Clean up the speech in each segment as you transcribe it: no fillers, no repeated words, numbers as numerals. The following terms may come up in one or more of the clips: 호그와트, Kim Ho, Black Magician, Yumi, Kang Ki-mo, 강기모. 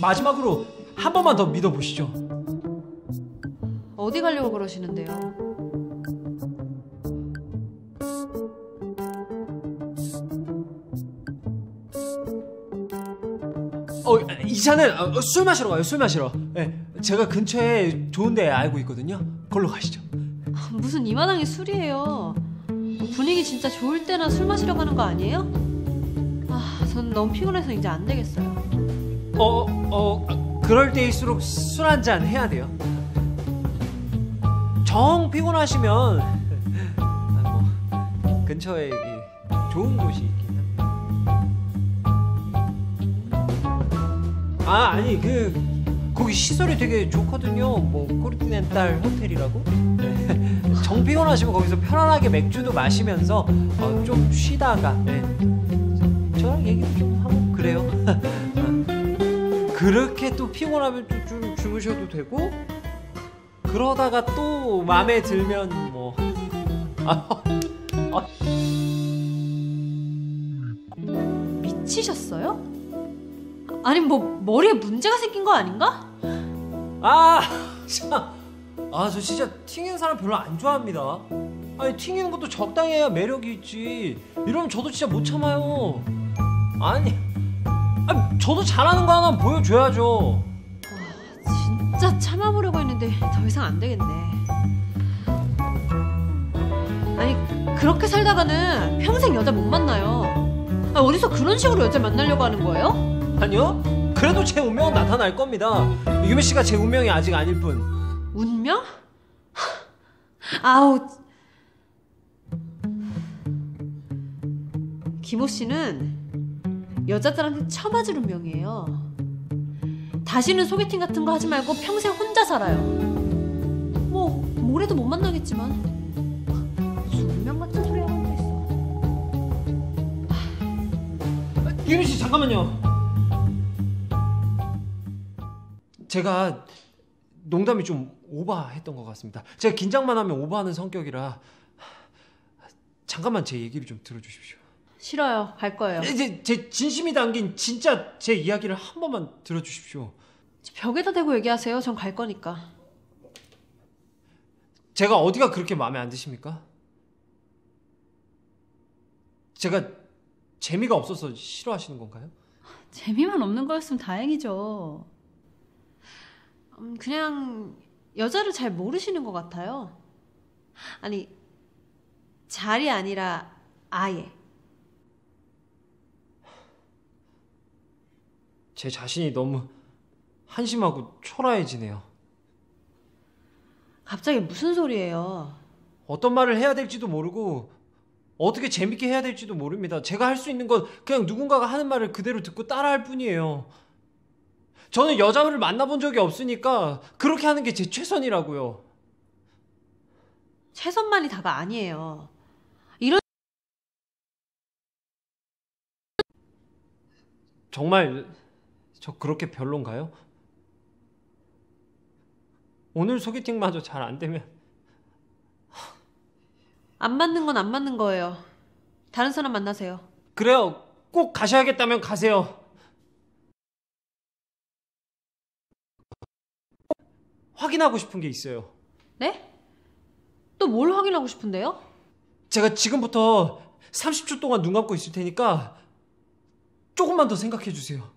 마지막으로 한 번만 더 믿어보시죠. 어디 가려고 그러시는데요? 이사는 술 마시러 가요. 술 마시러. 네, 제가 근처에 좋은 데 알고 있거든요. 걸로 가시죠. 무슨 이만한 게 술이에요. 분위기 진짜 좋을 때나 술 마시러 가는 거 아니에요? 아, 전 너무 피곤해서 이제 안 되겠어요. 그럴 때일수록 술 한 잔 해야 돼요. 정 피곤하시면 뭐 근처에 좋은 곳이 있긴 한데. 아, 아니 거기 시설이 되게 좋거든요. 뭐 코르티넨탈 호텔이라고. 정 피곤하시면 거기서 편안하게 맥주도 마시면서 좀 쉬다가 저랑 얘기도 좀 하고 그래요. 그렇게 또 피곤하면 좀 주무셔도 되고, 그러다가 또 마음에 들면 뭐 미치셨어요? 아니 뭐 머리에 문제가 생긴 거 아닌가? 저 진짜 튕기는 사람 별로 안 좋아합니다. 아니 튕기는 것도 적당히 해야 매력이 있지. 이러면 저도 진짜 못 참아요. 아니 저도 잘하는 거 하나 보여줘야죠. 와, 진짜 참아보려고 했는데 더 이상 안 되겠네. 아니 그렇게 살다가는 평생 여자 못 만나요. 어디서 그런 식으로 여자 만나려고 하는 거예요? 아니요, 그래도 제 운명은 나타날 겁니다. 유미 씨가 제 운명이 아직 아닐 뿐. 운명? 아우, 김호 씨는 여자들한테 처맞을 운명이에요. 다시는 소개팅 같은 거 하지 말고 평생 혼자 살아요. 뭐 모레도 못 만나겠지만. 무슨 운명 같은 소리 하고 있어. 유미 씨 잠깐만요. 제가 농담이 좀 오버했던 것 같습니다. 제가 긴장만 하면 오버하는 성격이라 잠깐만 제 얘기를 좀 들어주십시오. 싫어요. 갈 거예요. 제 진심이 담긴 진짜 제 이야기를 한 번만 들어주십시오. 벽에다 대고 얘기하세요. 전 갈 거니까. 제가 어디가 그렇게 마음에 안 드십니까? 제가 재미가 없어서 싫어하시는 건가요? 재미만 없는 거였으면 다행이죠. 그냥 여자를 잘 모르시는 것 같아요. 아니, 잘이 아니라 아예. 제 자신이 너무 한심하고 초라해지네요. 갑자기 무슨 소리예요? 어떤 말을 해야 될지도 모르고 어떻게 재밌게 해야 될지도 모릅니다. 제가 할 수 있는 건 그냥 누군가가 하는 말을 그대로 듣고 따라할 뿐이에요. 저는 여자를 만나본 적이 없으니까 그렇게 하는 게 제 최선이라고요. 최선만이 다가 아니에요. 정말 저 그렇게 별론가요? 오늘 소개팅마저 잘 안 되면 안 맞는 건 안 맞는 거예요. 다른 사람 만나세요. 그래요. 꼭 가셔야겠다면 가세요. 확인하고 싶은 게 있어요. 네? 또 뭘 확인하고 싶은데요? 제가 지금부터 30초 동안 눈 감고 있을 테니까 조금만 더 생각해주세요.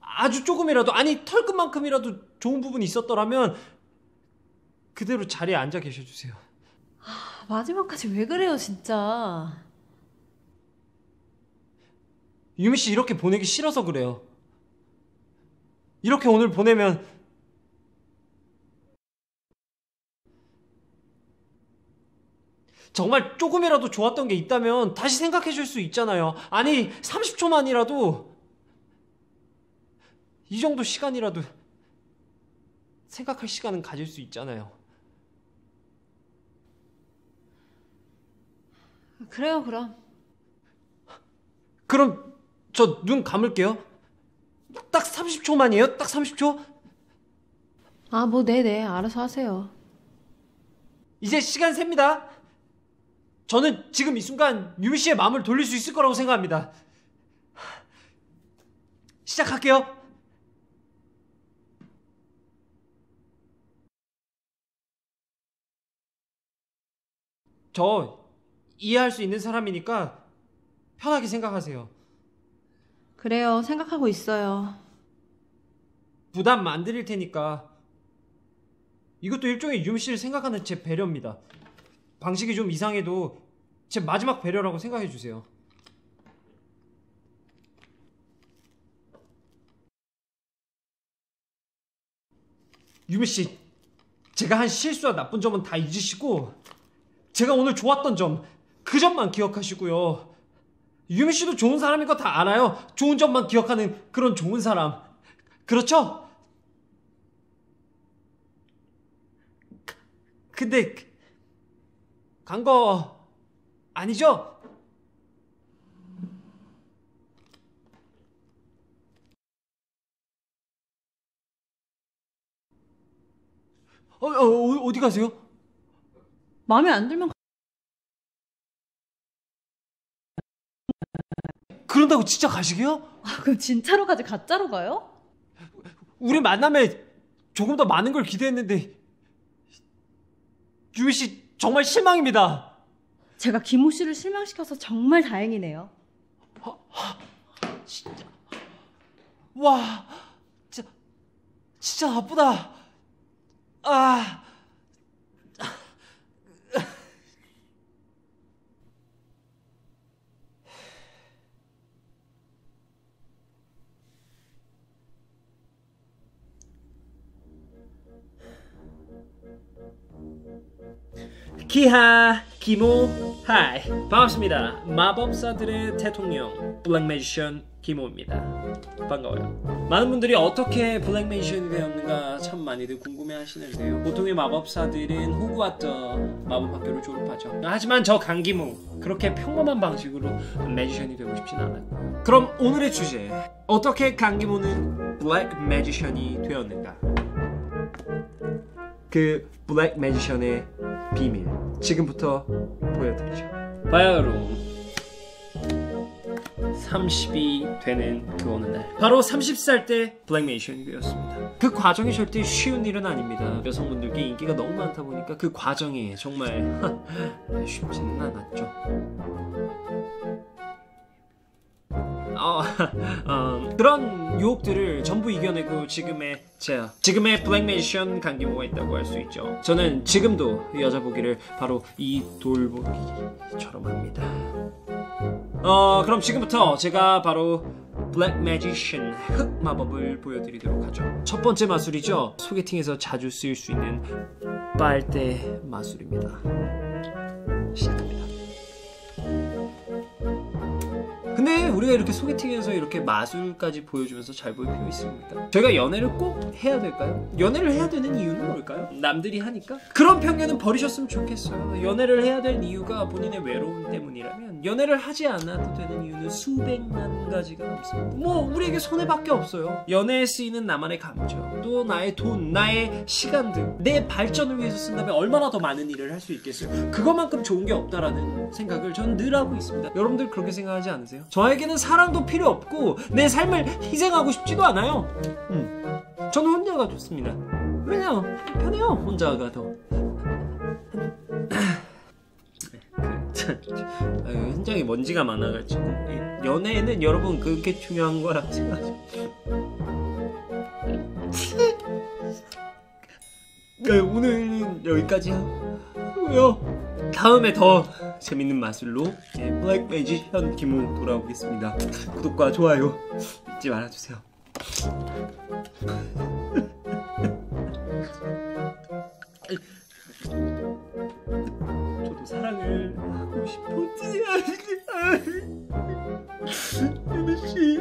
아주 조금이라도, 아니 털끝만큼이라도 좋은 부분이 있었더라면 그대로 자리에 앉아 계셔주세요. 마지막까지 왜 그래요 진짜. 유미 씨 이렇게 보내기 싫어서 그래요. 이렇게 오늘 보내면 정말 조금이라도 좋았던 게 있다면 다시 생각해 줄 수 있잖아요. 아니 30초만이라도, 이 정도 시간이라도 생각할 시간은 가질 수 있잖아요. 그래요, 그럼. 그럼 저 눈 감을게요. 딱 30초만이에요? 딱 30초? 아, 뭐 네네, 알아서 하세요. 이제 시간 셉니다. 저는 지금 이 순간 유미 씨의 마음을 돌릴 수 있을 거라고 생각합니다. 시작할게요. 저 이해할 수 있는 사람이니까 편하게 생각하세요. 그래요, 생각하고 있어요. 부담 안 드릴 테니까. 이것도 일종의 유미 씨를 생각하는 제 배려입니다. 방식이 좀 이상해도 제 마지막 배려라고 생각해 주세요. 유미 씨, 제가 한 실수와 나쁜 점은 다 잊으시고 제가 오늘 좋았던 점, 그 점만 기억하시고요. 유미 씨도 좋은 사람인 거 다 알아요. 좋은 점만 기억하는 그런 좋은 사람. 그렇죠? 근데 간 거 아니죠? 어디 가세요? 마음에 안 들면 그런다고 진짜 가시게요? 아, 그럼 진짜로 가지 가짜로 가요? 우리 만남에 조금 더 많은 걸 기대했는데 유미 씨 정말 실망입니다. 제가 김호 씨를 실망시켜서 정말 다행이네요. 진짜 와, 진짜 나쁘다. 아. 키하, 키모, 하이. 반갑습니다. 마법사들의 대통령, 블랙 매지션 키모입니다. 반가워요. 많은 분들이 어떻게 블랙 매지션이 되었는가 참 많이들 궁금해하시는데요. 보통의 마법사들은 호그와트 마법학교를 졸업하죠. 하지만 저 강기모, 그렇게 평범한 방식으로 매지션이 되고 싶진 않았고요. 그럼 오늘의 주제, 어떻게 강기모는 블랙 매지션이 되었는가. 그 블랙 매지션의 비밀 지금부터 보여드리죠. 바야흐로 30이 되는 그 어느 날, 바로 30살 때 블랙 매지션이 되었습니다. 그 과정이 절대 쉬운 일은 아닙니다. 여성분들께 인기가 너무 많다 보니까 그 과정이 정말 쉽지는 않았죠. 그런 유혹들을 전부 이겨내고 지금의 제가, 지금의 블랙 매지션 강기모가 있다고 할 수 있죠. 저는 지금도 여자 보기를 바로 이 돌보기처럼 합니다. 그럼 지금부터 제가 바로 블랙 매지션 흑 마법을 보여드리도록 하죠. 첫 번째 마술이죠. 소개팅에서 자주 쓰일 수 있는 빨대 마술입니다. 시작합니다. 근데 우리가 이렇게 소개팅에서 이렇게 마술까지 보여주면서 잘 보일 필요 있습니까? 저희가 연애를 꼭 해야 될까요? 연애를 해야 되는 이유는 뭘까요? 남들이 하니까? 그런 편견은 버리셨으면 좋겠어요. 연애를 해야 될 이유가 본인의 외로움 때문이라면 연애를 하지 않아도 되는 이유는 수백만 가지가 넘습니다. 뭐 우리에게 손해밖에 없어요. 연애에 쓰이는 나만의 감정, 또 나의 돈, 나의 시간 등 내 발전을 위해서 쓴다면 얼마나 더 많은 일을 할 수 있겠어요. 그것만큼 좋은 게 없다라는 생각을 전 늘 하고 있습니다. 여러분들 그렇게 생각하지 않으세요? 저에게는 사랑도 필요 없고 내 삶을 희생하고 싶지도 않아요. 저는 혼자가 좋습니다. 왜냐? 편해요. 혼자가 더. 현장에 먼지가 많아가지고. 연애는 여러분 그렇게 중요한 거라고 생각하죠. 오늘은 여기까지 하고요. 다음에 더 재밌는 마술로 블랙 매지션 김호 돌아오겠습니다. 구독과 좋아요 잊지 말아주세요. 저도 사랑을 하고 싶었지. 유미 씨.